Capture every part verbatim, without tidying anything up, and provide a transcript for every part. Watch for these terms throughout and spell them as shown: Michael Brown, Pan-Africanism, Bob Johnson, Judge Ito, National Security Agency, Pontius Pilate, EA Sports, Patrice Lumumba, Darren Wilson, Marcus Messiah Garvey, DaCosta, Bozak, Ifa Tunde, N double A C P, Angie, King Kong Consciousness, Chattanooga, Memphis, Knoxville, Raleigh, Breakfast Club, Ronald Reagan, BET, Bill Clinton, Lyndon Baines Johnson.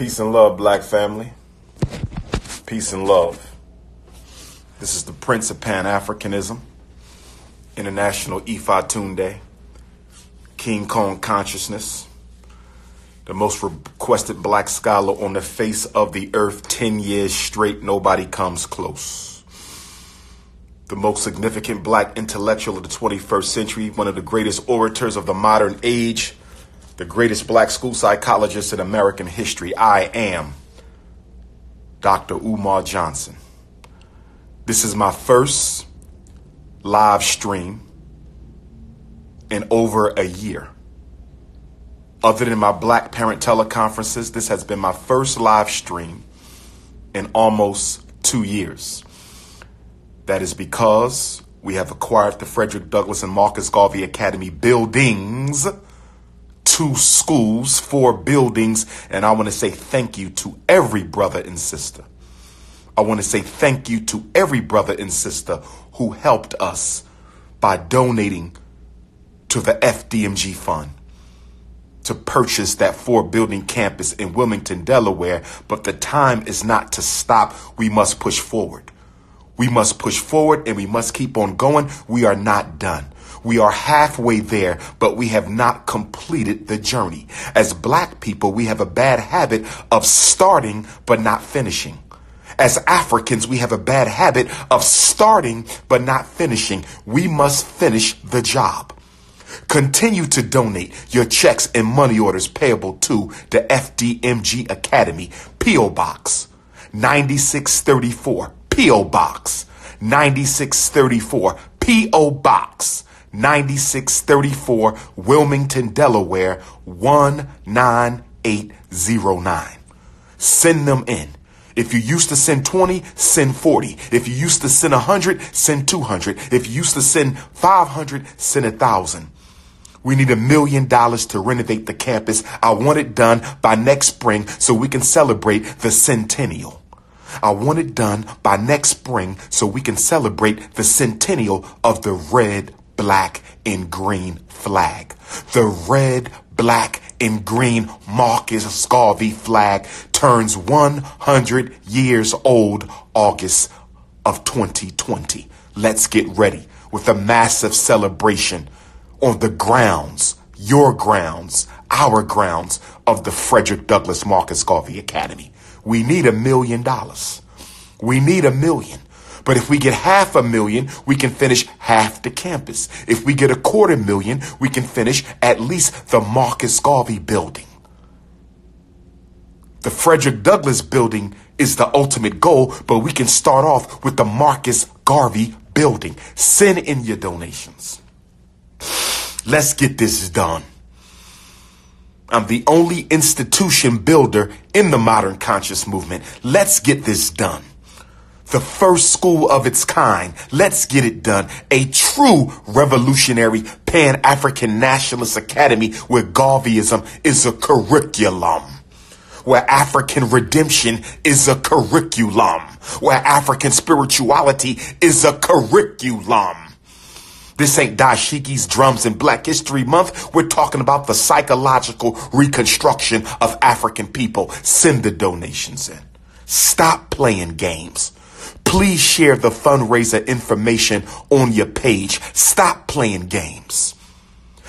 Peace and love, black family. Peace and love. This is the Prince of Pan-Africanism, International Ifa Tunde, King Kong Consciousness, the most requested black scholar on the face of the earth, ten years straight, nobody comes close. The most significant black intellectual of the twenty-first century, one of the greatest orators of the modern age, the greatest black school psychologist in American history. I am Doctor Umar Johnson. This is my first live stream in over a year. Other than my black parent teleconferences, this has been my first live stream in almost two years. That is because we have acquired the Frederick Douglass and Marcus Garvey Academy buildings, two schools, four buildings. And I want to say thank you to every brother and sister. I want to say thank you to every brother and sister who helped us by donating to the F D M G Fund to purchase that four building campus in Wilmington, Delaware. But the time is not to stop. We must push forward. We must push forward and we must keep on going. We are not done. We are halfway there, but we have not completed the journey. As black people, we have a bad habit of starting but not finishing. As Africans, we have a bad habit of starting but not finishing. We must finish the job. Continue to donate your checks and money orders payable to the F D M G Academy, P O. Box ninety-six thirty-four, P O. Box ninety-six thirty-four, P O. Box ninety-six thirty-four, Wilmington, Delaware one nine eight zero nine. Send them in. If you used to send twenty, send forty. If you used to send one hundred, send two hundred. If you used to send five hundred, send one thousand. We need a million dollars to renovate the campus. I want it done by next spring so we can celebrate the centennial. I want it done by next spring so we can celebrate the centennial of the red, black, and green flag. The red, black, and green Marcus Garvey flag turns one hundred years old August of twenty twenty. Let's get ready with a massive celebration on the grounds, your grounds, our grounds of the Frederick Douglass Marcus Garvey Academy. We need a million dollars. We need a million. But if we get half a million, we can finish half the campus. If we get a quarter million, we can finish at least the Marcus Garvey building. The Frederick Douglass building is the ultimate goal, but we can start off with the Marcus Garvey building. Send in your donations. Let's get this done. I'm the only institution builder in the modern conscious movement. Let's get this done. The first school of its kind. Let's get it done. A true revolutionary Pan-African nationalist academy where Garveyism is a curriculum, where African redemption is a curriculum, where African spirituality is a curriculum. This ain't dashikis, drums, and Black History Month. We're talking about the psychological reconstruction of African people. Send the donations in. Stop playing games. Please share the fundraiser information on your page. Stop playing games.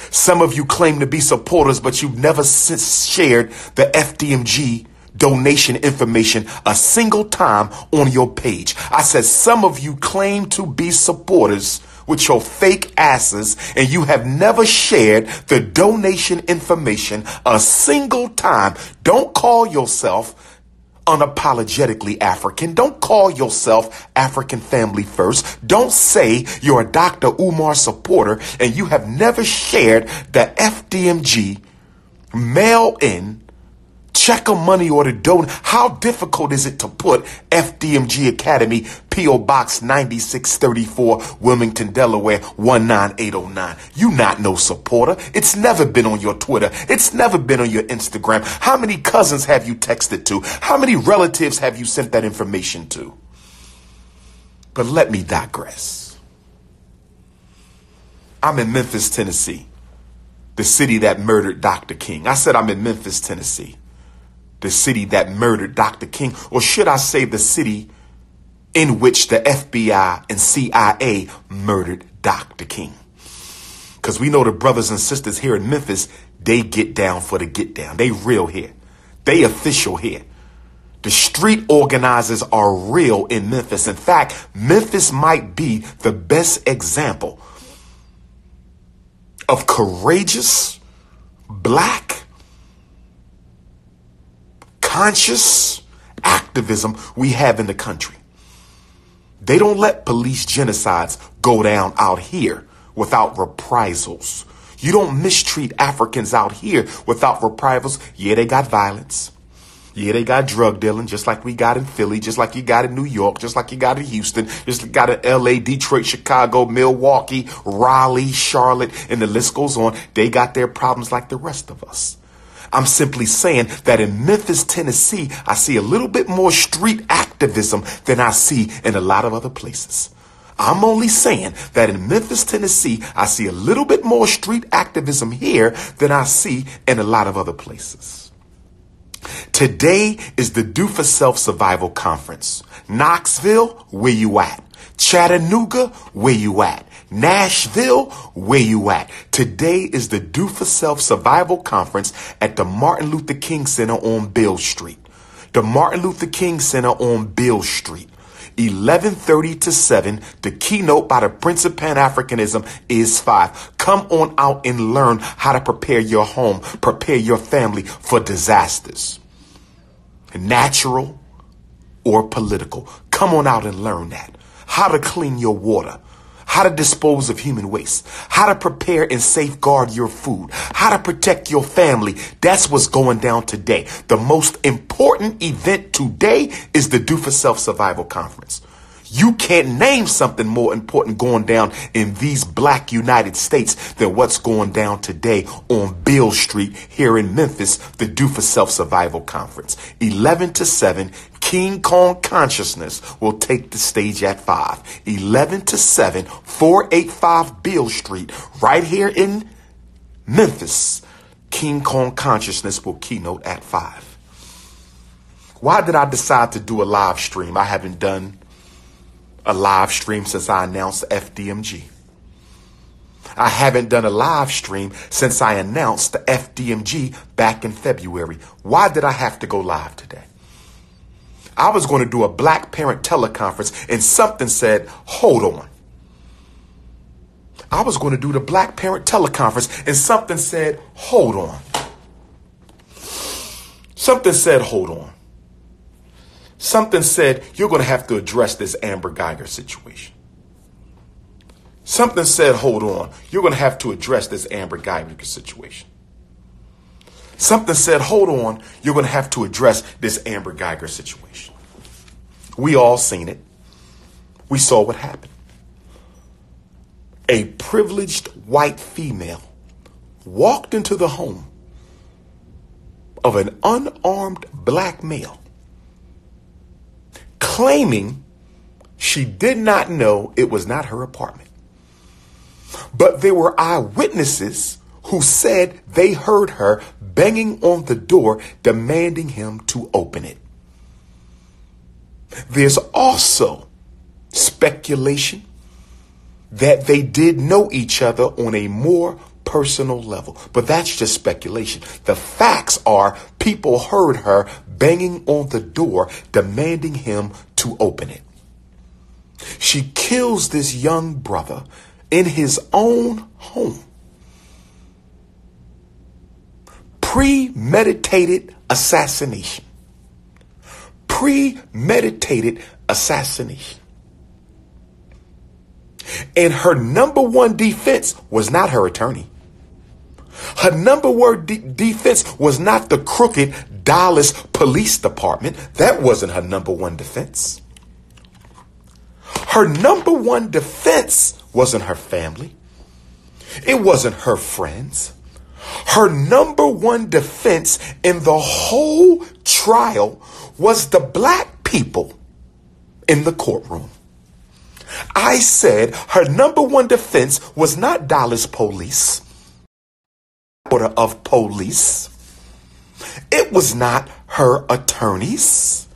Some of you claim to be supporters, but you've never shared the F D M G donation information a single time on your page. I said some of you claim to be supporters with your fake asses, and you have never shared the donation information a single time. Don't call yourself unapologetically African. Don't call yourself African Family First. Don't say you're a Doctor Umar supporter and you have never shared the F D M G mail in check a money order donate. How difficult is it to put F D M G Academy, P O. Box ninety-six thirty-four, Wilmington, Delaware one nine eight zero nine? You not no supporter. It's never been on your Twitter. It's never been on your Instagram. How many cousins have you texted to? How many relatives have you sent that information to? But let me digress. I'm in Memphis, Tennessee, the city that murdered Doctor King. I said I'm in Memphis, Tennessee, the city that murdered Doctor King, or should I say the city in which the F B I and C I A murdered Doctor King. Because we know the brothers and sisters here in Memphis, they get down for the get down. They real here. They official here. The street organizers are real in Memphis. In fact, Memphis might be the best example of courageous, black, conscious activism we have in the country. They don't let police genocides go down out here without reprisals. You don't mistreat Africans out here without reprisals. Yeah, they got violence. Yeah, they got drug dealing, just like we got in Philly, just like you got in New York, just like you got in Houston, just like you got in L A, Detroit, Chicago, Milwaukee, Raleigh, Charlotte, and the list goes on. They got their problems like the rest of us. I'm simply saying that in Memphis, Tennessee, I see a little bit more street activism than I see in a lot of other places. I'm only saying that in Memphis, Tennessee, I see a little bit more street activism here than I see in a lot of other places. Today is the Do for Self Survival Conference. Knoxville, where you at? Chattanooga, where you at? Nashville, where you at? Today is the Do for Self Survival Conference at the Martin Luther King Center on Beale Street. The Martin Luther King Center on Beale Street. eleven thirty to seven. The keynote by the Prince of Pan-Africanism is five. Come on out and learn how to prepare your home, prepare your family for disasters, natural or political. Come on out and learn that. How to clean your water, how to dispose of human waste, how to prepare and safeguard your food, how to protect your family. That's what's going down today. The most important event today is the Do for Self Survival Conference. You can't name something more important going down in these black United States than what's going down today on Beale Street here in Memphis, the Do for Self Survival Conference. eleven to seven, King Kong Consciousness will take the stage at five. eleven to seven, four eighty-five Beale Street, right here in Memphis. King Kong Consciousness will keynote at five. Why did I decide to do a live stream? I haven't done a live stream since I announced F D M G. I haven't done a live stream since I announced the F D M G back in February. Why did I have to go live today? I was going to do a black parent teleconference and something said, hold on. I was going to do the black parent teleconference and something said, hold on. Something said, hold on. Something said, you're going to have to address this Amber Guyger situation. Something said, hold on, you're going to have to address this Amber Guyger situation. Something said, hold on, you're going to have to address this Amber Guyger situation. We all seen it. We saw what happened. A privileged white female walked into the home of an unarmed black male, claiming she did not know it was not her apartment. But there were eyewitnesses who said they heard her banging on the door, demanding him to open it. There's also speculation that they did know each other on a more personal level, but that's just speculation. The facts are people heard her banging on the door, demanding him to open it. She kills this young brother in his own home. Premeditated assassination. Premeditated assassination. And her number one defense was not her attorney. Her number one de- defense was not the crooked Dallas Police Department. That wasn't her number one defense. Her number one defense wasn't her family. It wasn't her friends. Her number one defense in the whole trial was the black people in the courtroom. I said her number one defense was not Dallas Police. Order of police. It was not her attorneys.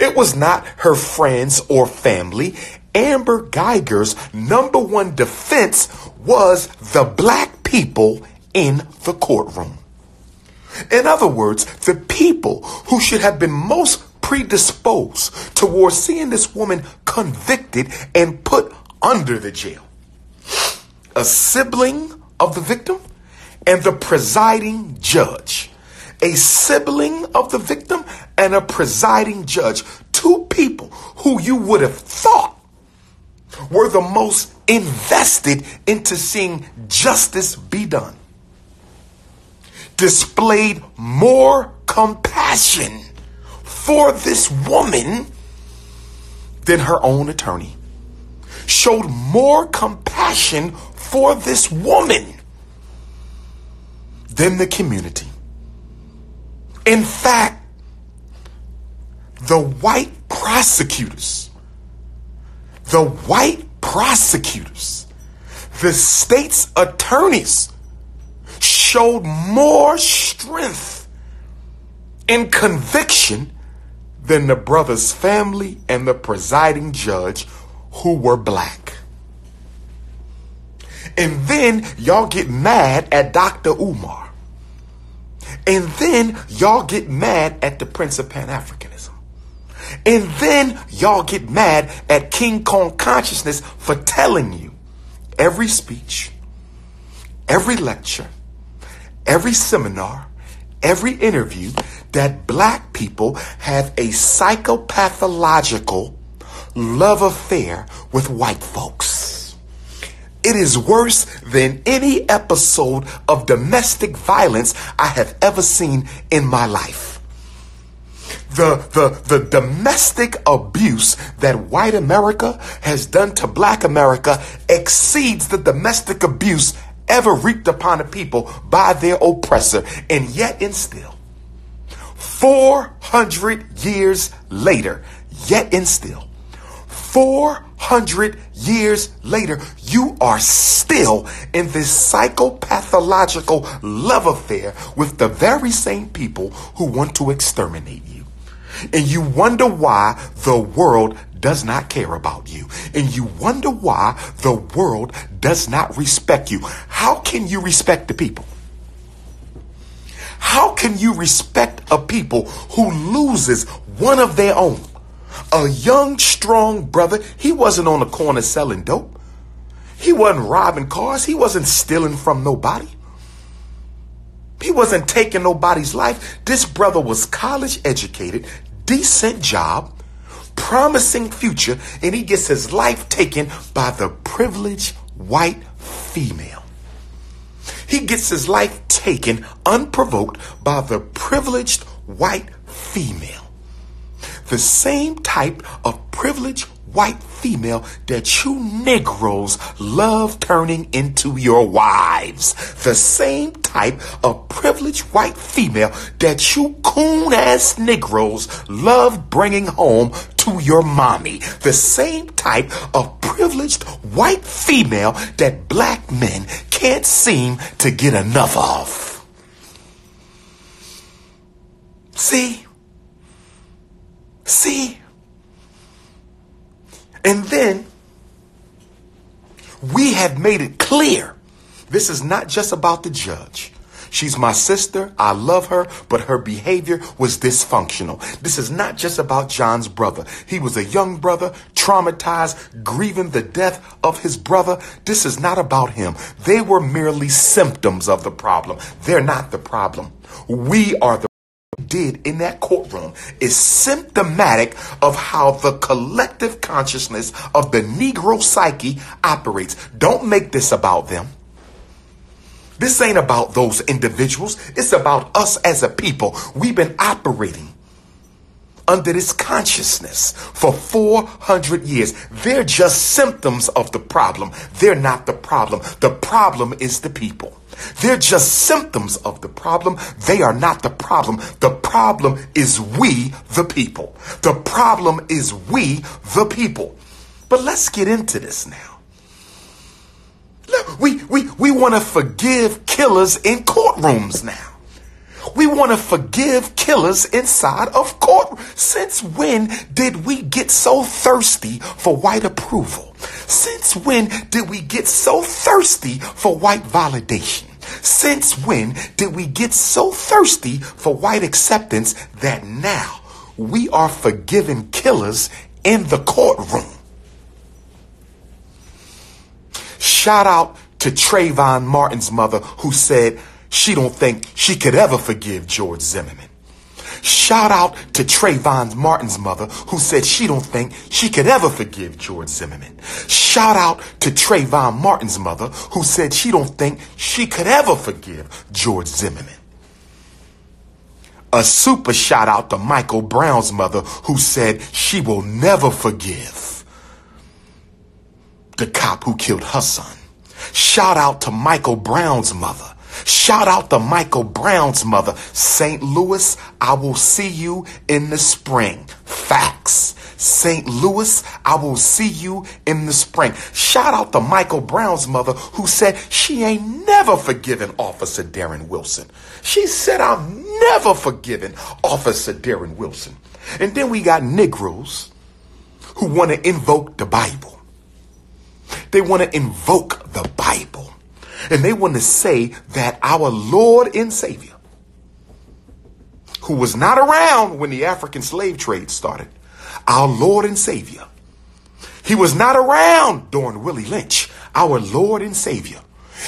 It was not her friends or family. Amber Guyger's number one defense was the black people in the courtroom. In other words, the people who should have been most predisposed towards seeing this woman convicted and put under the jail. A sibling of the victim and the presiding judge. A sibling of the victim and a presiding judge. Two people who you would have thought were the most invested into seeing justice be done, displayed more compassion for this woman than her own attorney, showed more compassion for this woman than the community. In fact, the white prosecutors, the white prosecutors, the state's attorneys showed more strength in conviction than the brother's family and the presiding judge who were black. And then y'all get mad at Doctor Umar. And then y'all get mad at the Prince of Pan-Africanism. And then y'all get mad at King Kong consciousness for telling you every speech, every lecture, every seminar, every interview that black people have a psychopathological love affair with white folks. It is worse than any episode of domestic violence I have ever seen in my life. The, the, the domestic abuse that white America has done to black America exceeds the domestic abuse ever wreaked upon a people by their oppressor. And yet and still, four hundred years later, yet and still, four hundred years later, you are still in this psychopathological love affair with the very same people who want to exterminate you. And you wonder why the world does not care about you. And you wonder why the world does not respect you. How can you respect the people? How can you respect a people who loses one of their own? A young, strong brother. He wasn't on the corner selling dope. He wasn't robbing cars. He wasn't stealing from nobody. He wasn't taking nobody's life. This brother was college educated, decent job, promising future, and he gets his life taken by the privileged white female. He gets his life taken unprovoked by the privileged white female. The same type of privileged white female that you Negroes love turning into your wives. The same type of privileged white female that you coon-ass Negroes love bringing home to your mommy. The same type of privileged white female that black men can't seem to get enough of. See? See? And then we have made it clear. This is not just about the judge. She's my sister. I love her. But her behavior was dysfunctional. This is not just about John's brother. He was a young brother, traumatized, grieving the death of his brother. This is not about him. They were merely symptoms of the problem. They're not the problem. We are the did in that courtroom is symptomatic of how the collective consciousness of the Negro psyche operates. Don't make this about them. This ain't about those individuals. It's about us as a people. We've been operating under this consciousness for four hundred years. They're just symptoms of the problem. They're not the problem. The problem is the people. They're just symptoms of the problem. They are not the problem. The problem is we, the people. The problem is we, the people. But let's get into this now. Look, we, we, we want to forgive killers in courtrooms now. We want to forgive killers inside of court. Since when did we get so thirsty for white approval? Since when did we get so thirsty for white validation? Since when did we get so thirsty for white acceptance that now we are forgiving killers in the courtroom? Shout out to Trayvon Martin's mother, who said she don't think she could ever forgive George Zimmerman. Shout out to Trayvon Martin's mother, who said she don't think she could ever forgive George Zimmerman. Shout out to Trayvon Martin's mother, who said she don't think she could ever forgive George Zimmerman. A super shout out to Michael Brown's mother, who said she will never forgive the cop who killed her son. Shout out to Michael Brown's mother. Shout out to Michael Brown's mother. Saint Louis, I will see you in the spring. Facts. Saint Louis, I will see you in the spring. Shout out to Michael Brown's mother, who said she ain't never forgiven Officer Darren Wilson. She said, I'm never forgiven Officer Darren Wilson. And then we got Negroes who want to invoke the Bible. They want to invoke the Bible. And they want to say that our Lord and Savior, who was not around when the African slave trade started, our Lord and Savior, he was not around during Willie Lynch, our Lord and Savior.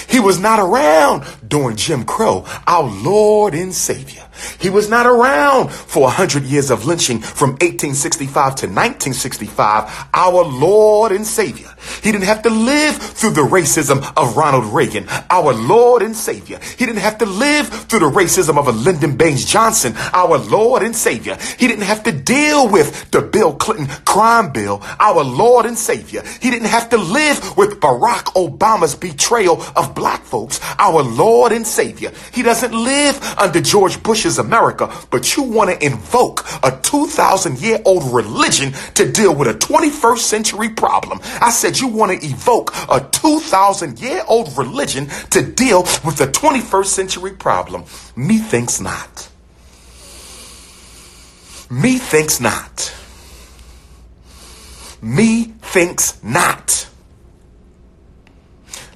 He was not around during Jim Crow, our Lord and Savior. He was not around for one hundred years of lynching from eighteen sixty-five to nineteen sixty-five, our Lord and Savior. He didn't have to live through the racism of Ronald Reagan, our Lord and Savior. He didn't have to live through the racism of a Lyndon Baines Johnson, our Lord and Savior. He didn't have to deal with the Bill Clinton crime bill, our Lord and Savior. He didn't have to live with Barack Obama's betrayal of black folks, our Lord and Savior. He doesn't live under George Bush's America, but you want to invoke a two thousand year old religion to deal with a twenty-first century problem. I said you want to evoke a two thousand year old religion to deal with a twenty-first century problem. Me thinks not. Me thinks not. Me thinks not.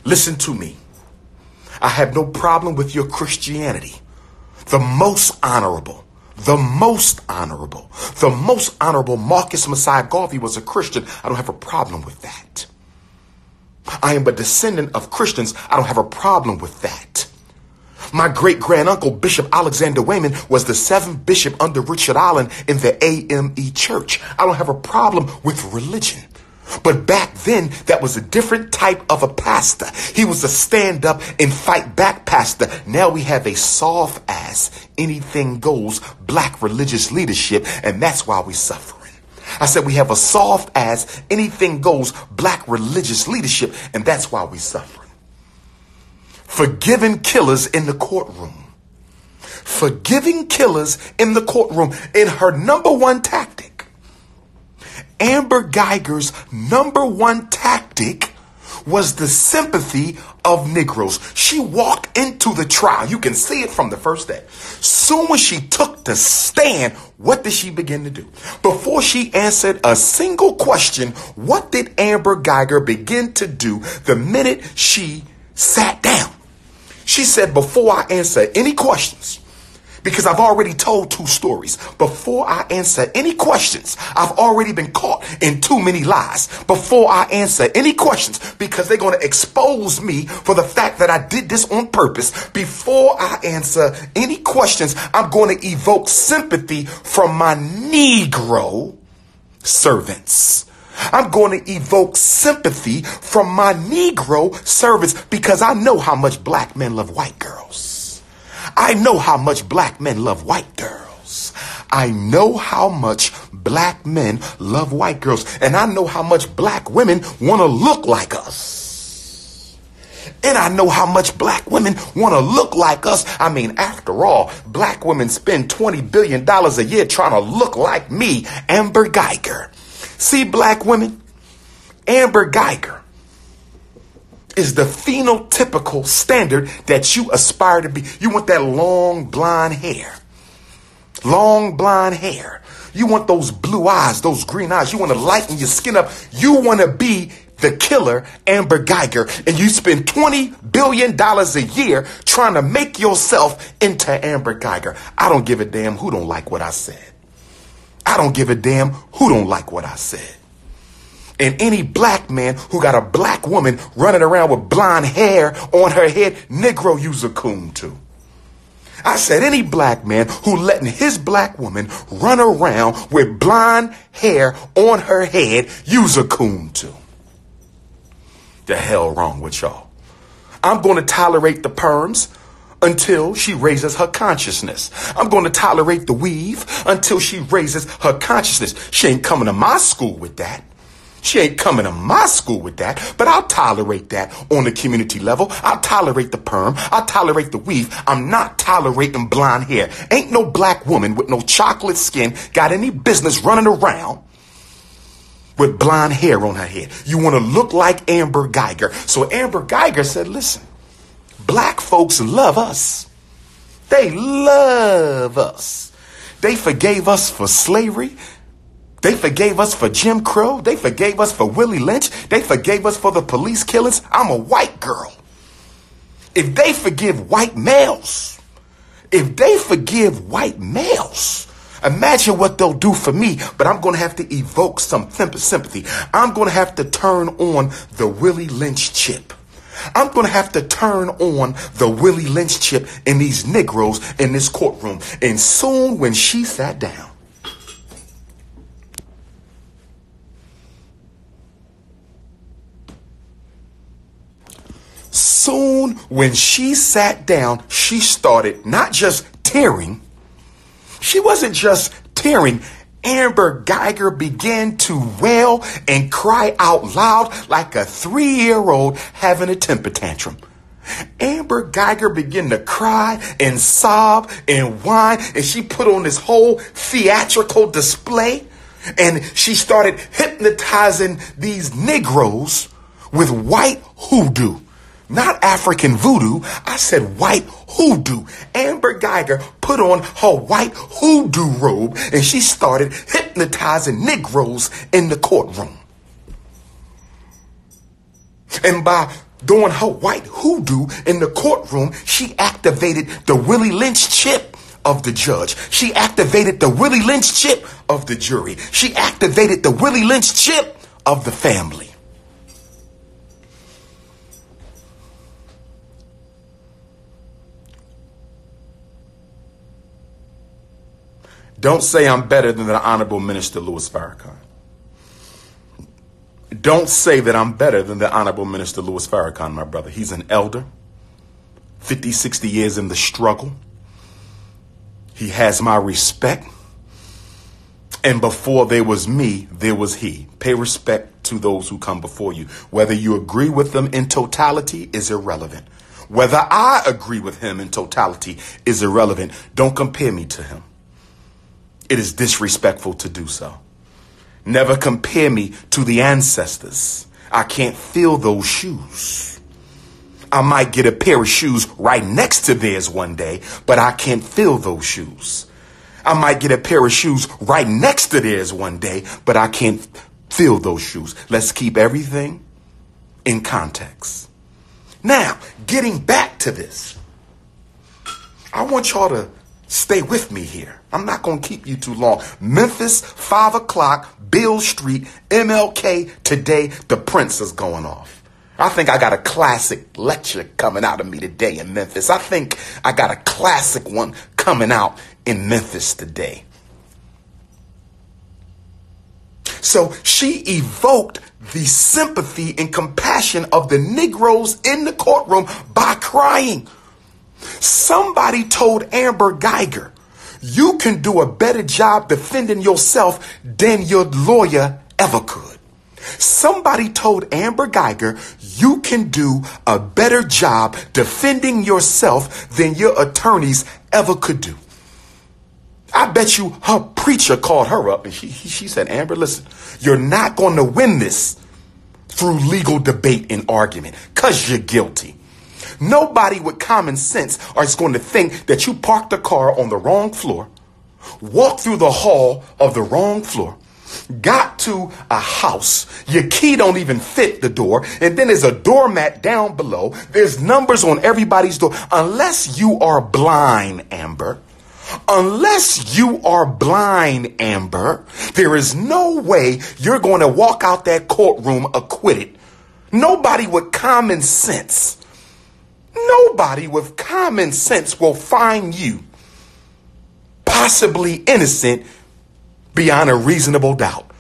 Listen to me. I have no problem with your Christianity. The most honorable, the most honorable, the most honorable Marcus Messiah Garvey was a Christian. I don't have a problem with that. I am a descendant of Christians. I don't have a problem with that. My great-granduncle, Bishop Alexander Wayman, was the seventh bishop under Richard Allen in the A M E Church. I don't have a problem with religion. But back then, that was a different type of a pastor. He was a stand up and fight back pastor. Now we have a soft ass, anything goes black religious leadership, and that's why we're suffering. I said we have a soft ass, anything goes black religious leadership, and that's why we're suffering. Forgiving killers in the courtroom. Forgiving killers in the courtroom. In her number one tactic, Amber Guyger's number one tactic was the sympathy of Negroes. She walked into the trial. You can see it from the first day. Soon as she took the stand, what did she begin to do? Before she answered a single question, what did Amber Guyger begin to do the minute she sat down? She said, before I answer any questions, because I've already told two stories. Before I answer any questions, I've already been caught in too many lies. Before I answer any questions, because they're going to expose me for the fact that I did this on purpose. Before I answer any questions, I'm going to evoke sympathy from my Negro servants. I'm going to evoke sympathy from my Negro servants, because I know how much black men love white girls. I know how much black men love white girls. I know how much black men love white girls. And I know how much black women want to look like us. And I know how much black women want to look like us. I mean, after all, black women spend twenty billion dollars a year trying to look like me, Amber Guyger. See, black women, Amber Guyger is the phenotypical standard that you aspire to be. You want that long blonde hair, long blonde hair. You want those blue eyes, those green eyes. You want to lighten your skin up. You want to be the killer Amber Guyger, and you spend twenty billion dollars a year trying to make yourself into Amber Guyger. I don't give a damn who don't like what I said. I don't give a damn who don't like what I said. And any black man who got a black woman running around with blonde hair on her head, Negro, you's a coon too. I said any black man who letting his black woman run around with blonde hair on her head, you's a coon too. The hell wrong with y'all? I'm going to tolerate the perms until she raises her consciousness. I'm going to tolerate the weave until she raises her consciousness. She ain't coming to my school with that. She ain't coming to my school with that, but I'll tolerate that on the community level. I'll tolerate the perm. I'll tolerate the weave. I'm not tolerating blonde hair. Ain't no black woman with no chocolate skin got any business running around with blonde hair on her head. You want to look like Amber Guyger. So Amber Guyger said, listen, black folks love us. They love us. They forgave us for slavery. They forgave us for Jim Crow. They forgave us for Willie Lynch. They forgave us for the police killings. I'm a white girl. If they forgive white males, if they forgive white males, imagine what they'll do for me. But I'm going to have to evoke some sympathy. I'm going to have to turn on the Willie Lynch chip. I'm going to have to turn on the Willie Lynch chip in these Negroes in this courtroom. And soon when she sat down, Soon when she sat down, she started not just tearing. She wasn't just tearing. Amber Guyger began to wail and cry out loud like a three-year-old having a temper tantrum. Amber Guyger began to cry and sob and whine, and she put on this whole theatrical display, and she started hypnotizing these Negroes with white hoodoo. Not African voodoo. I said white hoodoo. Amber Guyger put on her white hoodoo robe and she started hypnotizing Negroes in the courtroom. And by doing her white hoodoo in the courtroom, she activated the Willie Lynch chip of the judge. She activated the Willie Lynch chip of the jury. She activated the Willie Lynch chip of the family. Don't say I'm better than the Honorable Minister Louis Farrakhan. Don't say that I'm better than the Honorable Minister Louis Farrakhan, my brother. He's an elder, fifty, sixty years in the struggle. He has my respect. And before there was me, there was he. Pay respect to those who come before you. Whether you agree with them in totality is irrelevant. Whether I agree with him in totality is irrelevant. Don't compare me to him. It is disrespectful to do so. Never compare me to the ancestors. I can't feel those shoes. I might get a pair of shoes right next to theirs one day, but I can't feel those shoes. I might get a pair of shoes right next to theirs one day, but I can't feel those shoes. Let's keep everything in context. Now, getting back to this, I want y'all to stay with me here. I'm not going to keep you too long. Memphis, five o'clock, Beale Street, M L K today. The Prince is going off. I think I got a classic lecture coming out of me today in Memphis. I think I got a classic one coming out in Memphis today. So she evoked the sympathy and compassion of the Negroes in the courtroom by crying. Somebody told Amber Guyger, you can do a better job defending yourself than your lawyer ever could. Somebody told Amber Guyger, you can do a better job defending yourself than your attorneys ever could do. I bet you her preacher called her up and she, she said, Amber, listen, you're not going to win this through legal debate and argument, because you're guilty. Nobody with common sense is going to think that you parked the car on the wrong floor, walked through the hall of the wrong floor, got to a house, your key don't even fit the door, and then there's a doormat down below. There's numbers on everybody's door. Unless you are blind, Amber, unless you are blind, Amber, there is no way you're going to walk out that courtroom acquitted. Nobody with common sense, nobody with common sense will find you possibly innocent beyond a reasonable doubt.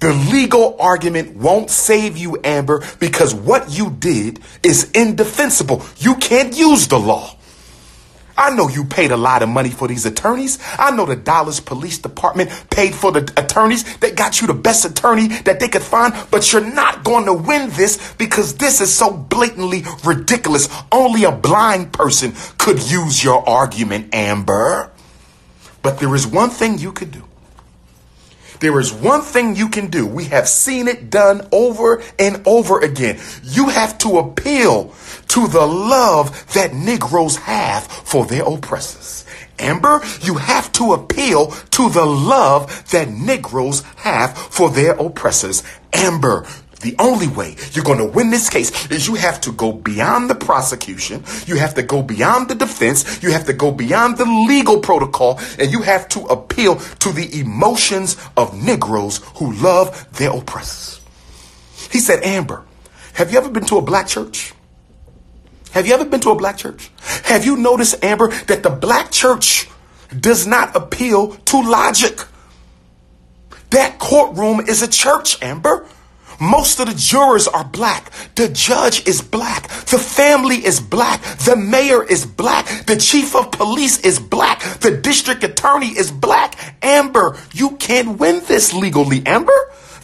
The legal argument won't save you, Amber, because what you did is indefensible. You can't use the law. I know you paid a lot of money for these attorneys. I know the Dallas Police Department paid for the attorneys. They got you the best attorney that they could find, but you're not going to win this because this is so blatantly ridiculous. Only a blind person could use your argument, Amber. But there is one thing you could do. There is one thing you can do. We have seen it done over and over again. You have to appeal to the love that Negroes have for their oppressors. Amber, you have to appeal to the love that Negroes have for their oppressors. Amber, the only way you're going to win this case is you have to go beyond the prosecution. You have to go beyond the defense. You have to go beyond the legal protocol, and you have to appeal to the emotions of Negroes who love their oppressors. He said, Amber, have you ever been to a black church? Have you ever been to a black church? Have you noticed, Amber, that the black church does not appeal to logic? That courtroom is a church, Amber. Most of the jurors are black. The judge is black. The family is black. The mayor is black. The chief of police is black. The district attorney is black. Amber, you can't win this legally, Amber.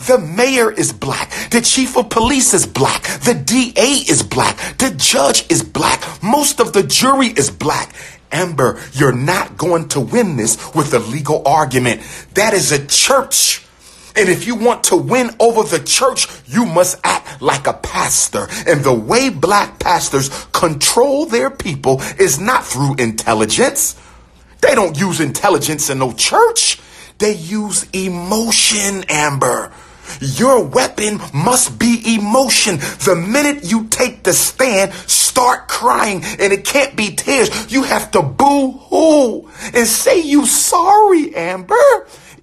The mayor is black. The chief of police is black. The D A is black. The judge is black. Most of the jury is black. Amber, you're not going to win this with a legal argument. That is a church. And if you want to win over the church, you must act like a pastor. And the way black pastors control their people is not through intelligence. They don't use intelligence in no church. They use emotion, Amber. Your weapon must be emotion. The minute you take the stand, start crying, and it can't be tears. You have to boo-hoo and say you sorry, Amber.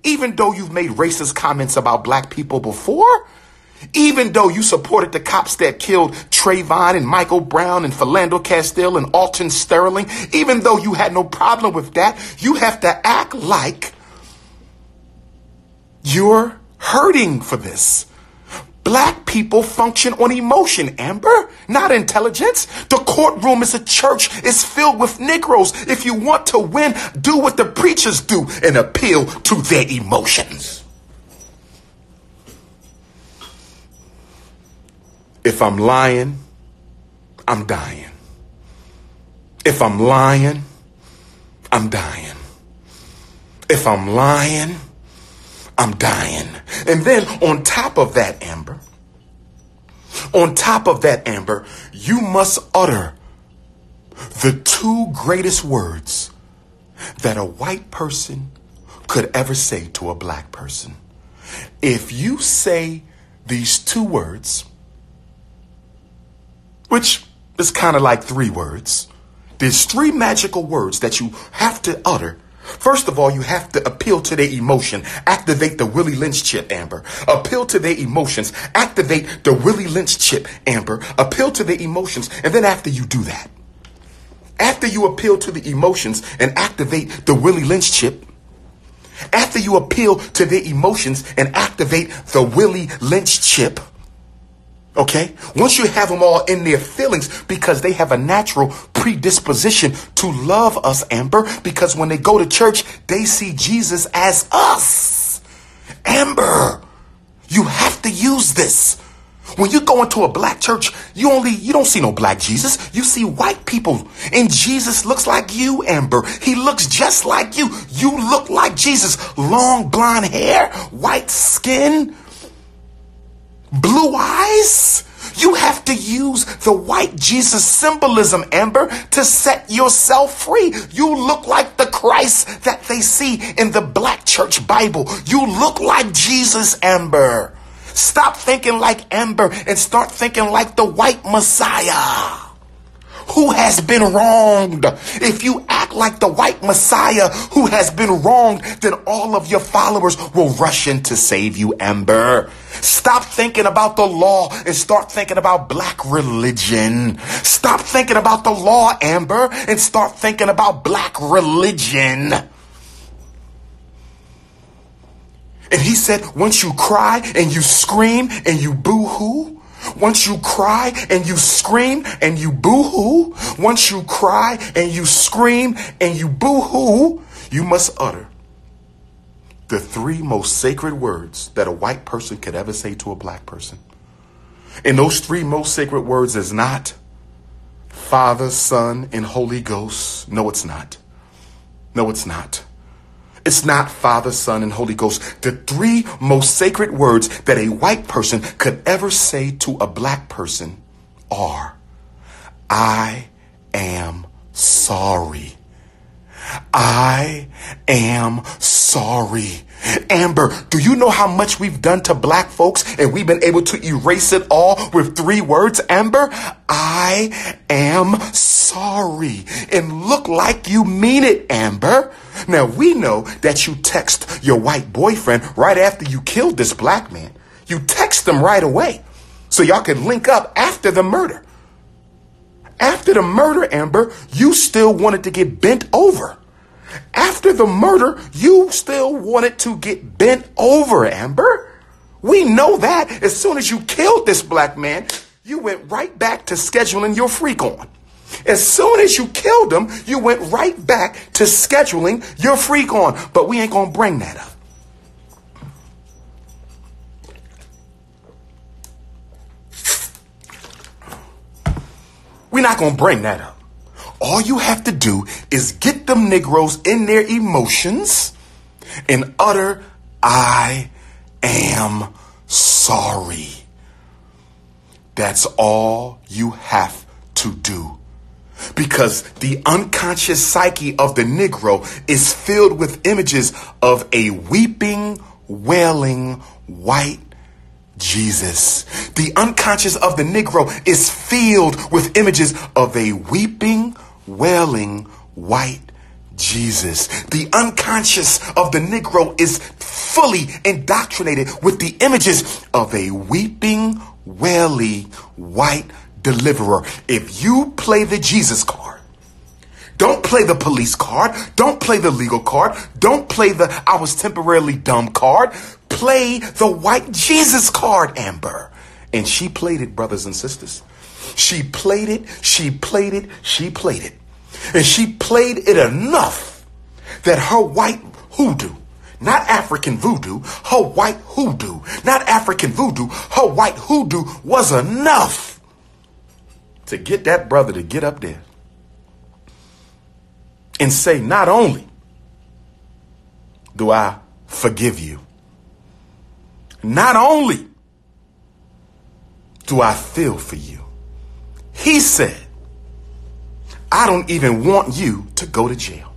Even though you've made racist comments about black people before, even though you supported the cops that killed Trayvon and Michael Brown and Philando Castile and Alton Sterling, even though you had no problem with that, you have to act like you're hurting for this. Black people function on emotion, Amber, not intelligence. The courtroom is a church. It's filled with Negroes. If you want to win, do what the preachers do and appeal to their emotions. If I'm lying, I'm dying. If I'm lying, I'm dying. If I'm lying, I'm dying. And then on top of that, Amber, on top of that, Amber, you must utter the two greatest words that a white person could ever say to a black person. If you say these two words, which is kind of like three words, there's three magical words that you have to utter. First of all, you have to appeal to their emotion. Activate the Willie Lynch chip, Amber. Appeal to their emotions. Activate the Willie Lynch chip, Amber. Appeal to their emotions. And then after you do that, after you appeal to the emotions and activate the Willie Lynch chip, after you appeal to their emotions and activate the Willie Lynch chip, okay, once you have them all in their feelings, because they have a natural predisposition to love us, Amber, because when they go to church, they see Jesus as us. Amber, you have to use this. When you go into a black church, you only you don't see no black Jesus. You see white people, and Jesus looks like you, Amber. He looks just like you. You look like Jesus. Long blonde hair, white skin. blue eyes? You have to use the white Jesus symbolism, Amber, to set yourself free. You look like the Christ that they see in the Black Church Bible. You look like Jesus, Amber. Stop thinking like Amber and start thinking like the white Messiah who has been wronged. If you act like the white Messiah who has been wronged, then all of your followers will rush in to save you, Amber. Stop thinking about the law and start thinking about black religion. Stop thinking about the law, Amber, and start thinking about black religion. And he said, once you cry and you scream and you boo-hoo, once you cry and you scream and you boo-hoo, once you cry and you scream and you boo-hoo, you must utter the three most sacred words that a white person could ever say to a black person. And those three most sacred words is not Father, Son, and Holy Ghost. No, it's not. No, it's not. It's not Father, Son, and Holy Ghost. The three most sacred words that a white person could ever say to a black person are, I am sorry. I am sorry. Amber, do you know how much we've done to black folks and we've been able to erase it all with three words, Amber? I am sorry. And look like you mean it, Amber. Now, we know that you text your white boyfriend right after you killed this black man. You text them right away so y'all can link up after the murder. After the murder, Amber, you still wanted to get bent over. After the murder, you still wanted to get bent over, Amber. We know that as soon as you killed this black man, you went right back to scheduling your freak on. As soon as you killed him, you went right back to scheduling your freak on. But we ain't going to bring that up. We're not going to bring that up. All you have to do is get them Negroes in their emotions and utter, I am sorry. That's all you have to do. Because the unconscious psyche of the Negro is filled with images of a weeping, wailing white Jesus. The unconscious of the Negro is filled with images of a weeping, wailing white Jesus. The unconscious of the Negro is fully indoctrinated with the images of a weeping, wailing white deliverer. If you play the Jesus card, don't play the police card, don't play the legal card, don't play the I was temporarily dumb card, play the white Jesus card, Amber. And she played it, brothers and sisters. She played it, she played it, she played it. And she played it enough that her white hoodoo, not African voodoo, her white hoodoo, not African voodoo, her white hoodoo was enough to get that brother to get up there and say, not only do I forgive you, not only do I feel for you, he said, I don't even want you to go to jail.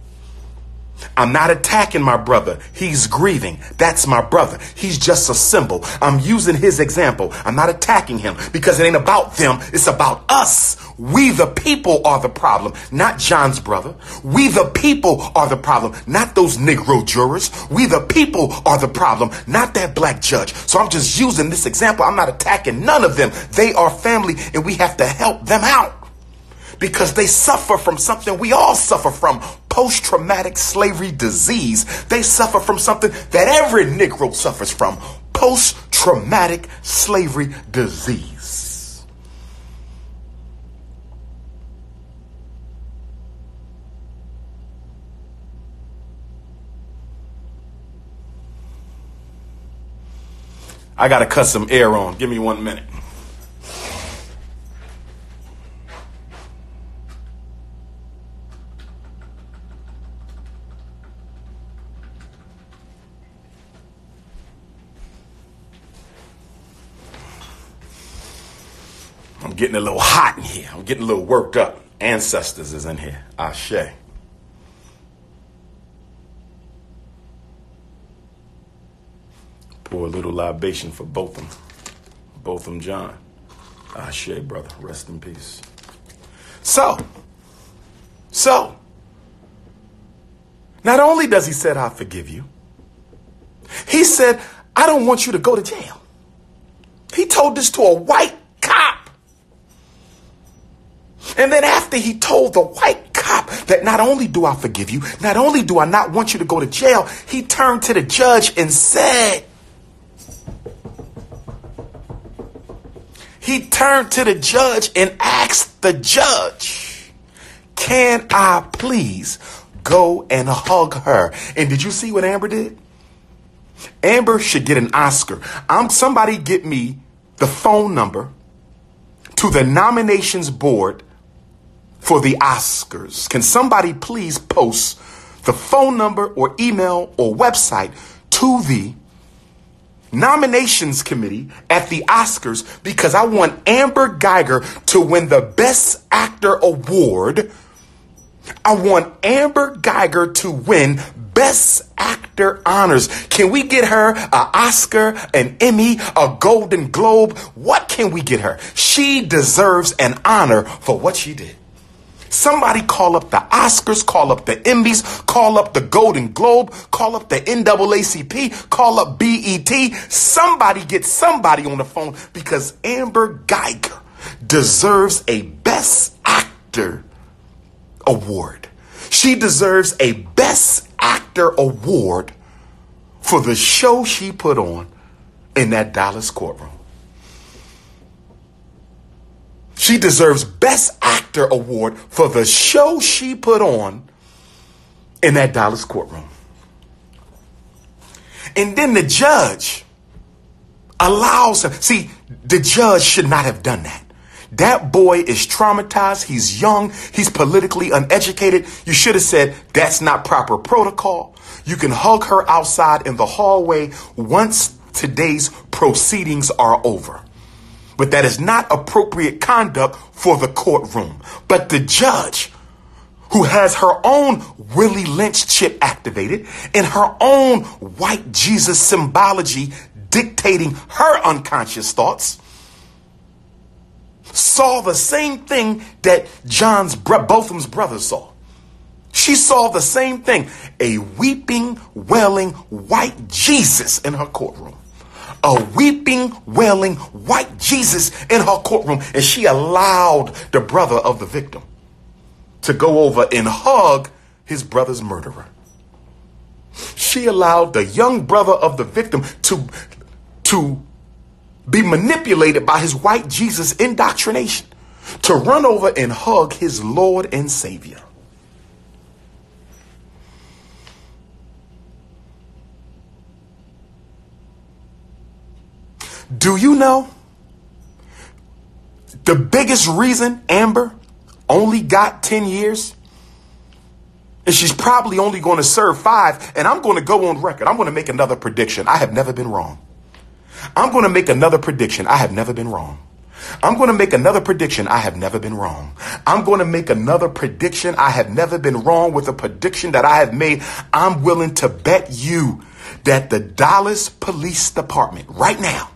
I'm not attacking my brother. He's grieving. That's my brother. He's just a symbol. I'm using his example. I'm not attacking him because it ain't about them. It's about us. We the people are the problem, not John's brother. We the people are the problem, not those Negro jurors. We the people are the problem, not that black judge. So I'm just using this example. I'm not attacking none of them. They are family and we have to help them out because they suffer from something we all suffer from. Post-traumatic slavery disease. They suffer from something that every Negro suffers from. Post-traumatic slavery disease. I gotta cut some air on. Give me one minute. getting a little hot in here. I'm getting a little worked up. Ancestors is in here. Ashe. Pour a little libation for Botham. Botham John. Ashe, brother. Rest in peace. So, so, not only does he said, I forgive you, he said, I don't want you to go to jail. He told this to a white cop. And then after he told the white cop that not only do I forgive you, not only do I not want you to go to jail, he turned to the judge and said, he turned to the judge and asked the judge, can I please go and hug her? And did you see what Amber did? Amber should get an Oscar. I'm somebody get me the phone number to the nominations board for the Oscars. Can somebody please post the phone number or email or website to the nominations committee at the Oscars, because I want Amber Guyger to win the Best Actor award. I want Amber Guyger to win Best Actor honors. Can we get her an Oscar, an Emmy, a Golden Globe? What can we get her? She deserves an honor for what she did. Somebody call up the Oscars, call up the Emmys, call up the Golden Globe, call up the N double A C P, call up B E T. Somebody get somebody on the phone, because Amber Guyger deserves a Best Actor award. She deserves a Best Actor award for the show she put on in that Dallas courtroom. She deserves Best Actor award for the show she put on in that Dallas courtroom. And then the judge allows her. See, the judge should not have done that. That boy is traumatized. He's young. He's politically uneducated. You should have said, that's not proper protocol. You can hug her outside in the hallway once today's proceedings are over. But that is not appropriate conduct for the courtroom. But the judge, who has her own Willie Lynch chip activated and her own white Jesus symbology dictating her unconscious thoughts, saw the same thing that John's Botham's brother saw. She saw the same thing, a weeping, wailing white Jesus in her courtroom. A weeping, wailing white Jesus in her courtroom. And she allowed the brother of the victim to go over and hug his brother's murderer. She allowed the young brother of the victim to, to be manipulated by his white Jesus indoctrination to run over and hug his Lord and Savior. Do you know the biggest reason Amber only got ten years? And she's probably only going to serve five. And I'm going to go on record. I'm going to make another prediction. I have never been wrong. I'm going to make another prediction. I have never been wrong. I'm going to make another prediction. I have never been wrong. I'm going to make another prediction. I have never been wrong with a prediction that I have made. I'm willing to bet you that the Dallas Police Department right now,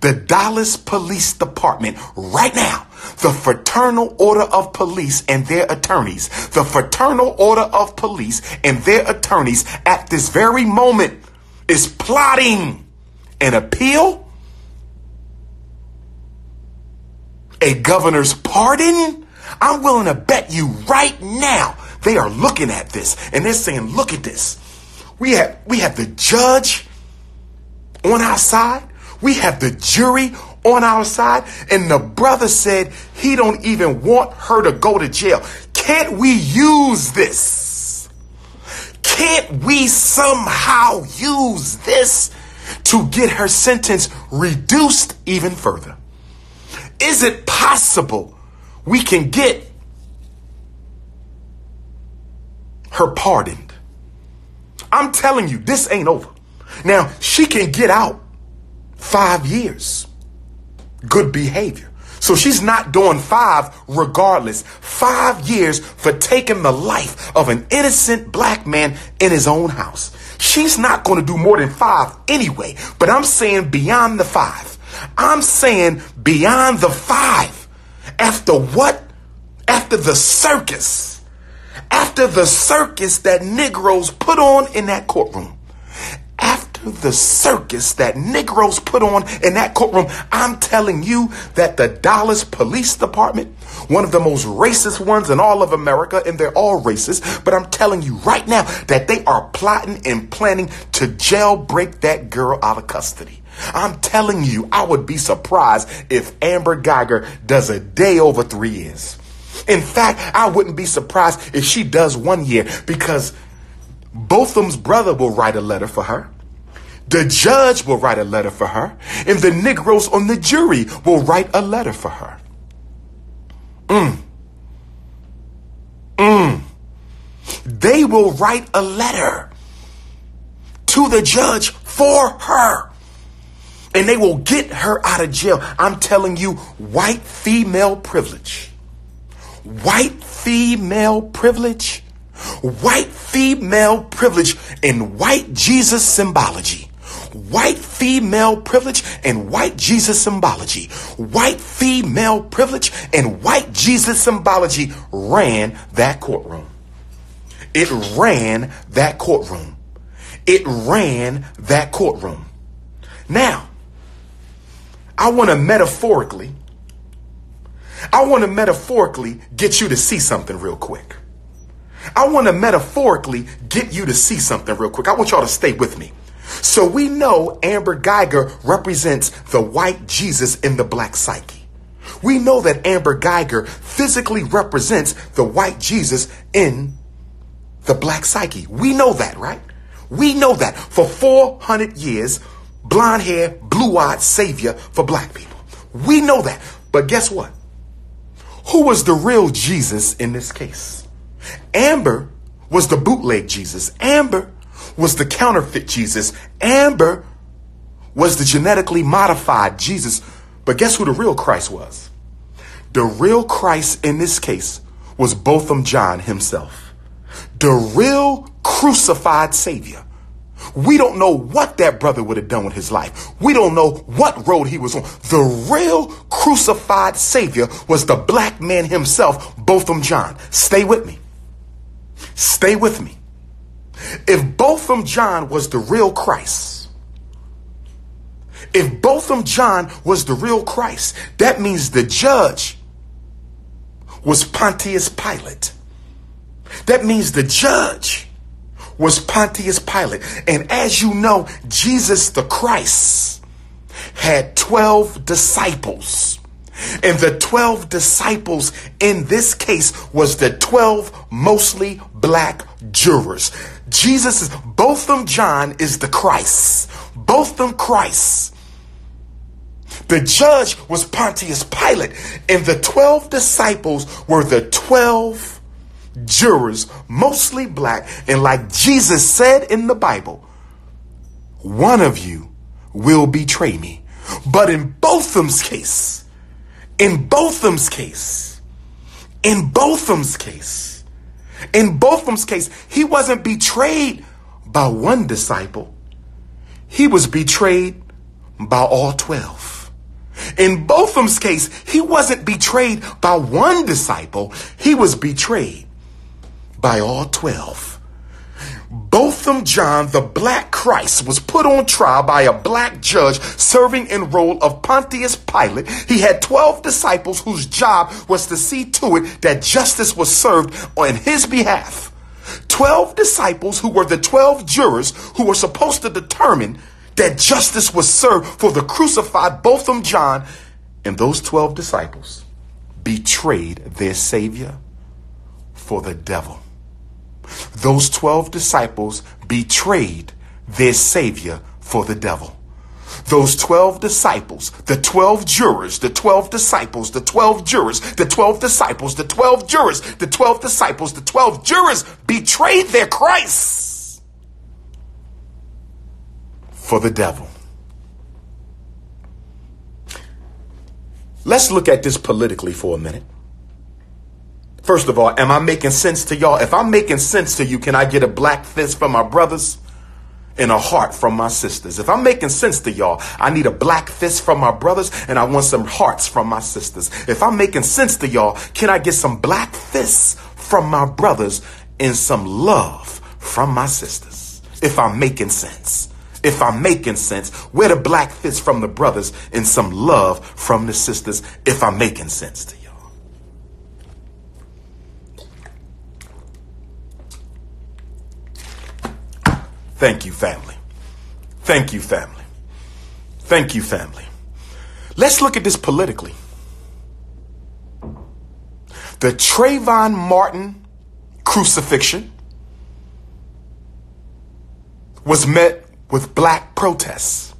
The Dallas Police Department right now, the Fraternal Order of Police and their attorneys, the Fraternal Order of Police and their attorneys at this very moment is plotting an appeal, a governor's pardon. I'm willing to bet you right now they are looking at this and they're saying, look at this. We have, we have the judge on our side. We have the jury on our side, and the brother said he don't even want her to go to jail. Can't we use this? Can't we somehow use this to get her sentence reduced even further? Is it possible we can get her pardoned? I'm telling you, this ain't over. Now, she can get out. Five years. Good behavior. So she's not doing five regardless. Five years for taking the life of an innocent black man in his own house. She's not going to do more than five anyway. But I'm saying beyond the five. I'm saying beyond the five. After what? After the circus. After the circus that Negroes put on in that courtroom. After the circus that Negroes put on in that courtroom, I'm telling you that the Dallas Police Department, one of the most racist ones in all of America, and they're all racist, but I'm telling you right now that they are plotting and planning to jailbreak that girl out of custody. I'm telling you, I would be surprised if Amber Guyger does a day over three years. In fact, I wouldn't be surprised if she does one year because Botham's brother will write a letter for her. The judge will write a letter for her. And the Negroes on the jury will write a letter for her. Mm. Mm. They will write a letter to the judge for her. And they will get her out of jail. I'm telling you, white female privilege. White female privilege. White female privilege and white Jesus symbology. White female privilege and white Jesus symbology. White female privilege and white Jesus symbology ran that courtroom. It ran that courtroom. It ran that courtroom. Now, I want to metaphorically, I want to metaphorically get you to see something real quick. I want to metaphorically get you to see something real quick. I want y'all to stay with me. So we know Amber Guyger represents the white Jesus in the black psyche. We know that Amber Guyger physically represents the white Jesus in the black psyche. We know that, right? We know that for four hundred years, blonde hair, blue-eyed savior for black people. We know that. But guess what? Who was the real Jesus in this case? Amber was the bootleg Jesus. Amber was the counterfeit Jesus. Amber was the genetically modified Jesus. But guess who the real Christ was? The real Christ in this case was Botham Jean himself. The real crucified savior. We don't know what that brother would have done with his life. We don't know what road he was on. The real crucified savior was the black man himself, Botham Jean. Stay with me. Stay with me. If Botham Jean was the real Christ, if Botham Jean was the real Christ, that means the judge was Pontius Pilate. That means the judge was Pontius Pilate. And as you know, Jesus the Christ had twelve disciples. And the twelve disciples in this case was the twelve mostly black jurors. Jesus is, Botham Jean is the Christ. Botham Christ. The judge was Pontius Pilate. And the twelve disciples were the twelve jurors, mostly black, and like Jesus said in the Bible, one of you will betray me. But in Botham's case, in Botham's case, in Botham's case, in Botham's case, he wasn't betrayed by one disciple. He was betrayed by all twelve. In Botham's case, he wasn't betrayed by one disciple. He was betrayed by all twelve. Botham Jean, the black Christ, was put on trial by a black judge serving in role of Pontius Pilate. He had twelve disciples whose job was to see to it that justice was served on his behalf. twelve disciples who were the twelve jurors who were supposed to determine that justice was served for the crucified Botham Jean. And those twelve disciples betrayed their Savior for the devil. Those twelve disciples betrayed their Savior for the devil. Those twelve disciples, the twelve jurors, the twelve disciples, the twelve jurors, the twelve disciples, the twelve jurors, the twelve disciples, the twelve jurors betrayed their Christ for the devil. Let's look at this politically for a minute. First of all, am I making sense to y'all? If I'm making sense to you, can I get a black fist from my brothers and a heart from my sisters? If I'm making sense to y'all, I need a black fist from my brothers and I want some hearts from my sisters. If I'm making sense to y'all, can I get some black fists from my brothers and some love from my sisters? If I'm making sense, if I'm making sense, where the black fists from the brothers and some love from the sisters, if I'm making sense to y'all. Thank you, family. Thank you, family. Thank you, family. Let's look at this politically. The Trayvon Martin crucifixion was met with black protests.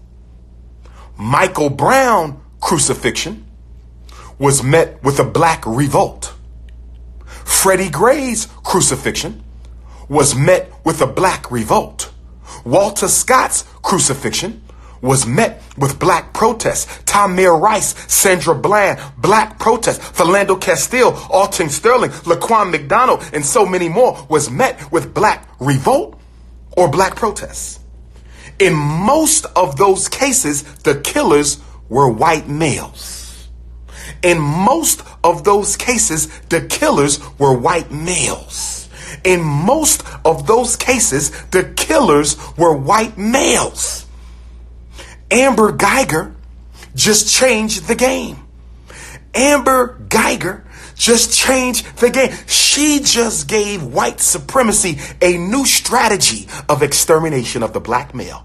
Michael Brown crucifixion was met with a black revolt. Freddie Gray's crucifixion was met with a black revolt. Walter Scott's crucifixion was met with black protests. Tamir Rice, Sandra Bland, black protests. Philando Castile, Alton Sterling, Laquan McDonald, and so many more was met with black revolt or black protests. In most of those cases, the killers were white males. In most of those cases, the killers were white males. In most of those cases, the killers were white males. Amber Guyger just changed the game. Amber Guyger just changed the game. She just gave white supremacy a new strategy of extermination of the black male.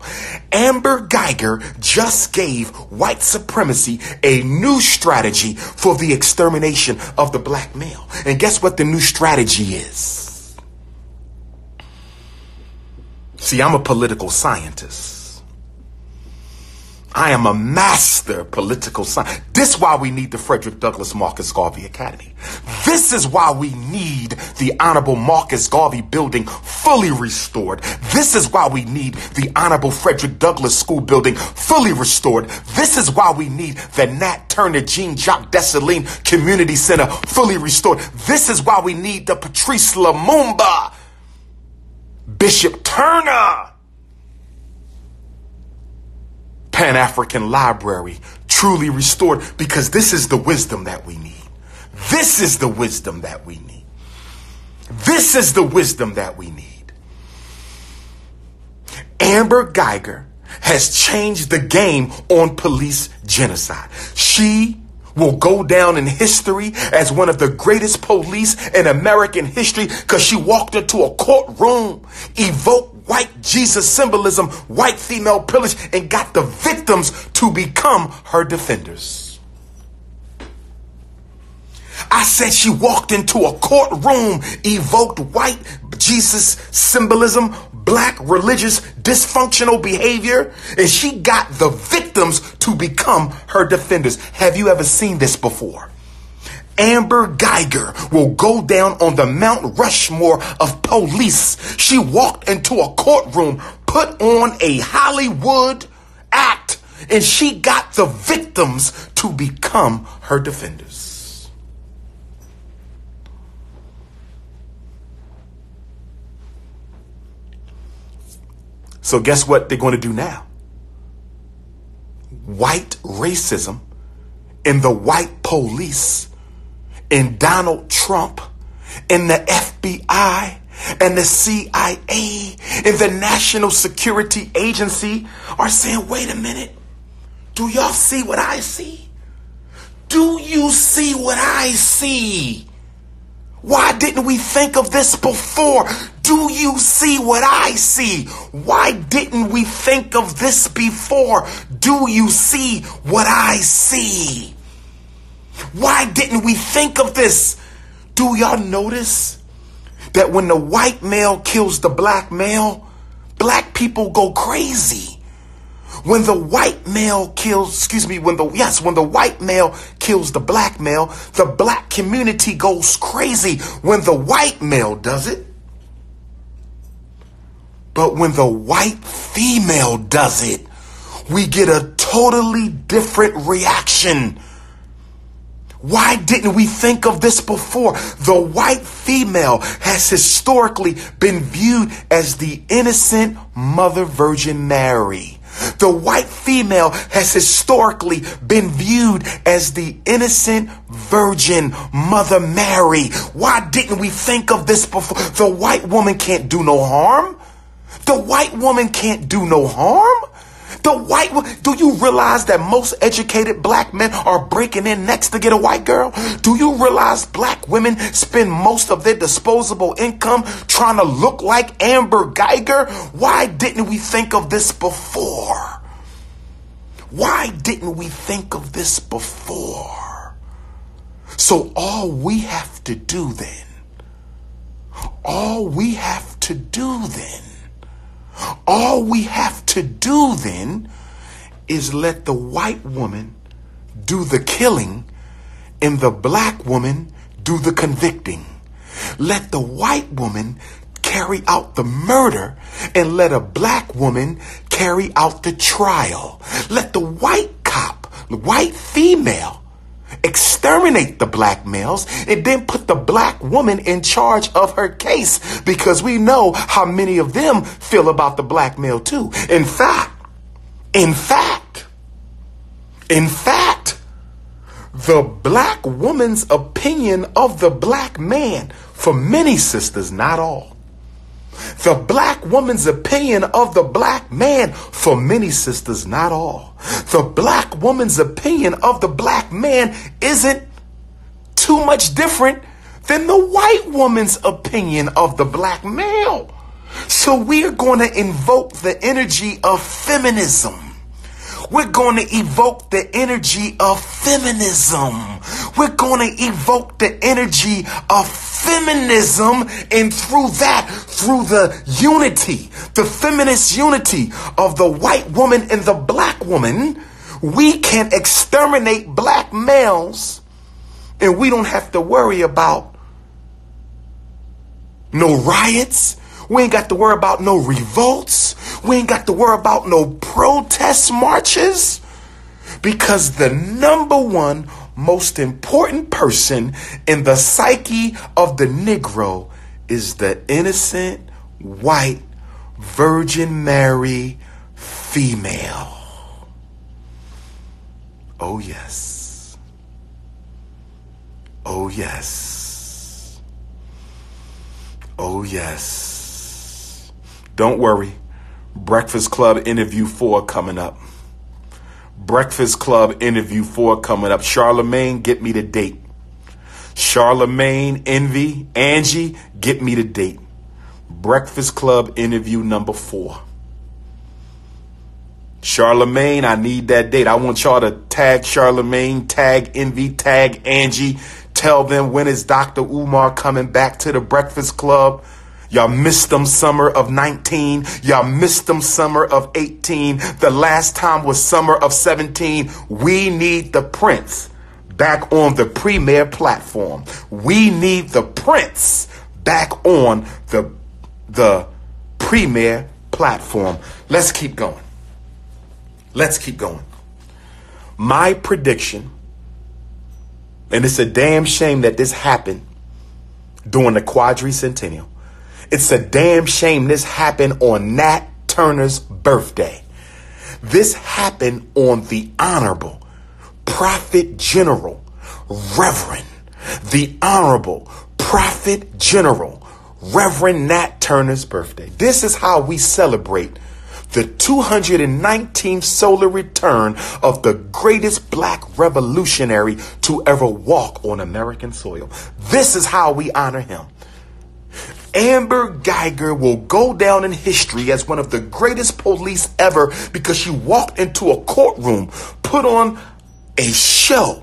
Amber Guyger just gave white supremacy a new strategy for the extermination of the black male. And guess what the new strategy is? See, I'm a political scientist. I am a master political science. This is why we need the Frederick Douglass Marcus Garvey Academy. This is why we need the Honorable Marcus Garvey building fully restored. This is why we need the Honorable Frederick Douglass School building fully restored. This is why we need the Nat Turner, Jean Jacques Dessalines Community Center fully restored. This is why we need the Patrice Lumumba, Bishop Turner, Pan-African Library truly restored, because this is the wisdom that we need. This is the wisdom that we need. This is the wisdom that we need. Amber Guyger has changed the game on police genocide. She will go down in history as one of the greatest police in American history, because she walked into a courtroom, evoked white Jesus symbolism, white female pillage, and got the victims to become her defenders. I said she walked into a courtroom, evoked white Jesus symbolism, black religious dysfunctional behavior, and she got the victims to become her defenders. Have you ever seen this before? Amber Guyger will go down on the Mount Rushmore of police. She walked into a courtroom, put on a Hollywood act, and she got the victims to become her defenders. So guess what they're going to do now? White racism and the white police and Donald Trump and the F B I and the C I A and the National Security Agency are saying, wait a minute, do y'all see what I see? Do you see what I see? Why didn't we think of this before? Do you see what I see? Why didn't we think of this before? Do you see what I see? Why didn't we think of this? Do y'all notice that when the white male kills the black male, black people go crazy? When the white male kills, excuse me, when the, yes, when the white male kills the black male, the black community goes crazy when the white male does it. But when the white female does it, we get a totally different reaction. Why didn't we think of this before? The white female has historically been viewed as the innocent Mother Virgin Mary. The white female has historically been viewed as the innocent Virgin Mother Mary. Why didn't we think of this before? The white woman can't do no harm. The white woman can't do no harm. The white woman, do you realize that most educated black men are breaking in next to get a white girl? Do you realize black women spend most of their disposable income trying to look like Amber Guyger? Why didn't we think of this before? Why didn't we think of this before? So all we have to do then, all we have to do then, All we have to do then is let the white woman do the killing and the black woman do the convicting. Let the white woman carry out the murder and let a black woman carry out the trial. Let the white cop, the white female, exterminate the black males and then put the black woman in charge of her case, because we know how many of them feel about the black male too. In fact, in fact, in fact, the black woman's opinion of the black man, for many sisters, not all, the black woman's opinion of the black man, for many sisters, not all, the black woman's opinion of the black man isn't too much different than the white woman's opinion of the black male. So we are going to invoke the energy of feminism. We're going to evoke the energy of feminism. We're going to evoke the energy of feminism. And through that, through the unity, the feminist unity of the white woman and the black woman, we can exterminate black males and we don't have to worry about no riots. We ain't got to worry about no revolts. We ain't got to worry about no protest marches, because the number one most important person in the psyche of the Negro is the innocent, white, Virgin Mary female. Oh, yes. Oh, yes. Oh, yes. Don't worry. Breakfast Club interview four coming up. Breakfast Club interview four coming up. Charlemagne, get me the date. Charlemagne, Envy, Angie, get me the date. Breakfast Club interview number four. Charlemagne, I need that date. I want y'all to tag Charlemagne, tag Envy, tag Angie. Tell them when is Doctor Umar coming back to the Breakfast Club. Y'all missed them summer of nineteen. Y'all missed them summer of eighteen. The last time was summer of seventeen. We need the Prince back on the premier platform. We need the Prince back on the, the premier platform. Let's keep going. Let's keep going. My prediction, and it's a damn shame that this happened during the quadricentennial. It's a damn shame this happened on Nat Turner's birthday. This happened on the Honorable Prophet General, Reverend, the Honorable Prophet General, Reverend Nat Turner's birthday. This is how we celebrate the two hundred nineteenth solar return of the greatest black revolutionary to ever walk on American soil. This is how we honor him. Amber Guyger will go down in history as one of the greatest police ever, because she walked into a courtroom, put on a show,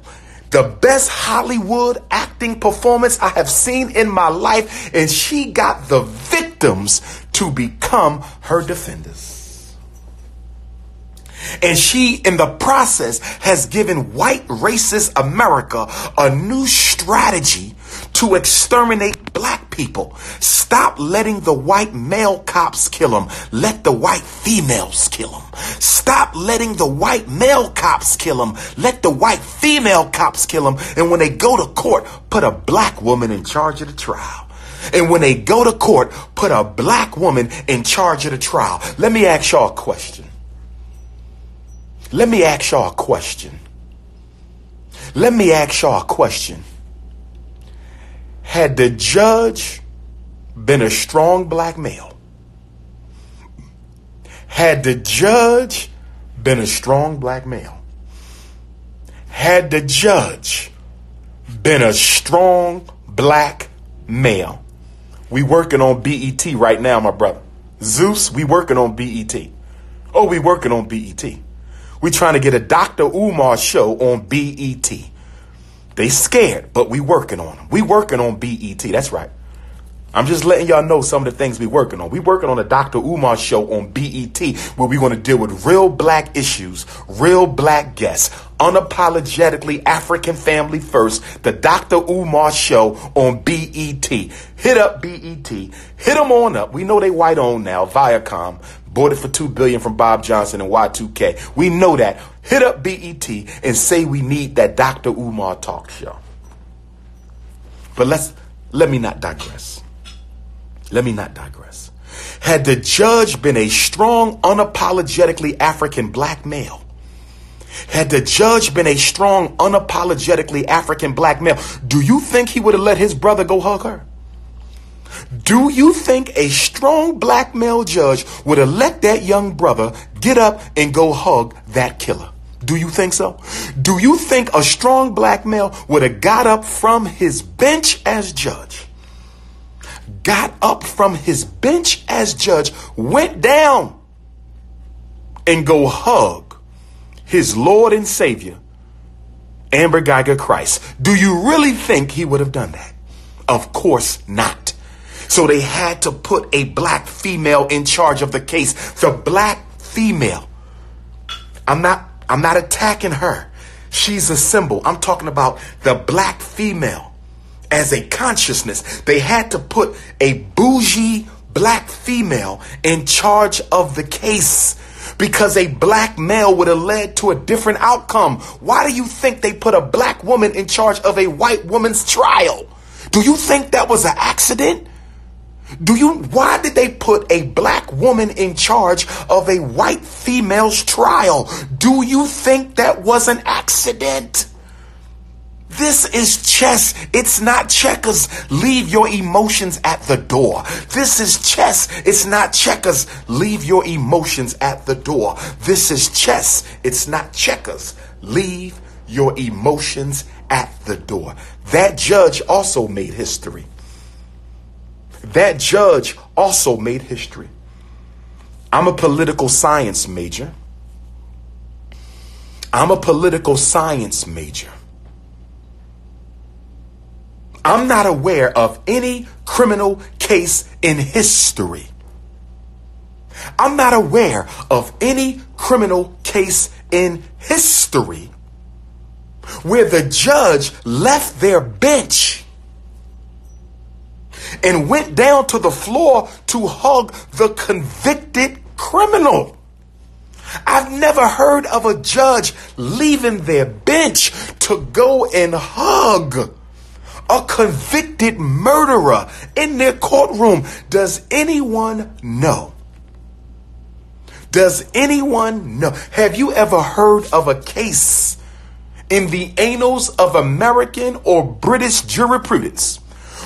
the best Hollywood acting performance I have seen in my life, and she got the victims to become her defenders. And she, in the process, has given white racist America a new strategy to exterminate black people. Stop letting the white male cops kill them. Let the white females kill them. Stop letting the white male cops kill them. Let the white female cops kill them. And when they go to court, put a black woman in charge of the trial. And when they go to court, put a black woman in charge of the trial. Let me ask y'all a question. Let me ask y'all a question. Let me ask y'all a question. Had the judge been a strong black male, had the judge been a strong black male, had the judge been a strong black male, we working on B E T right now, my brother. Zeus, we working on B E T. Oh, we working on B E T. We trying to get a Doctor Umar show on B E T. They scared, but we working on them. We working on B E T. That's right. I'm just letting y'all know some of the things we working on. We working on a Doctor Umar show on B E T where we're going to deal with real black issues, real black guests, unapologetically African family first. The Doctor Umar show on B E T. Hit up B E T. Hit them on up. We know they white owned now. Viacom bought it for two billion dollars from Bob Johnson and Y two K. We know that. Hit up B E T and say we need that Doctor Umar talk show. But let's let me not digress. Let me not digress. Had the judge been a strong, unapologetically African black male, had the judge been a strong, unapologetically African black male, do you think he would have let his brother go hug her? Do you think a strong black male judge would have let that young brother get up and go hug that killer? Do you think so? Do you think a strong black male would have got up from his bench as judge? Got up from his bench as judge, went down and go hug his Lord and Savior, Amber Guyger Christ. Do you really think he would have done that? Of course not. So they had to put a black female in charge of the case. The black female. I'm not I'm not attacking her. She's a symbol. I'm talking about the black female. As a consciousness, they had to put a bougie black female in charge of the case because a black male would have led to a different outcome. Why do you think they put a black woman in charge of a white woman's trial? Do you think that was an accident? Do you? Why did they put a black woman in charge of a white female's trial? Do you think that was an accident? This is chess. It's not checkers. Leave your emotions at the door. This is chess. It's not checkers. Leave your emotions at the door. This is chess. It's not checkers. Leave your emotions at the door. That judge also made history. That judge also made history. I'm a political science major. I'm a political science major. I'm not aware of any criminal case in history. I'm not aware of any criminal case in history where the judge left their bench and went down to the floor to hug the convicted criminal. I've never heard of a judge leaving their bench to go and hug a convicted murderer in their courtroom. Does anyone know? Does anyone know? Have you ever heard of a case in the annals of American or British jurisprudence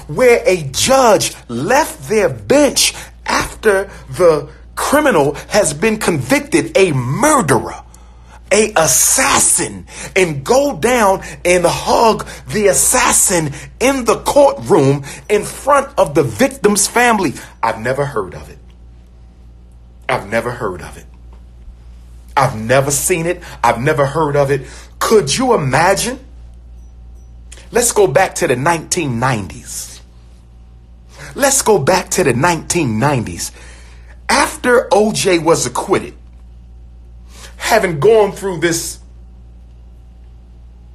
where a judge left their bench after the criminal has been convicted, a murderer, a assassin, and go down and hug the assassin in the courtroom in front of the victim's family? I've never heard of it. I've never heard of it. I've never seen it. I've never heard of it. Could you imagine? Let's go back to the nineteen nineties. Let's go back to the nineteen nineties. After O J was acquitted, having gone through this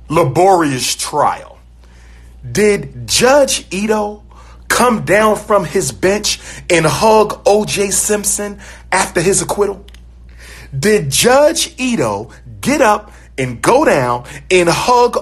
laborious trial, Did Judge Ito come down from his bench and hug O J Simpson after his acquittal? Did Judge Ito get up and go down and hug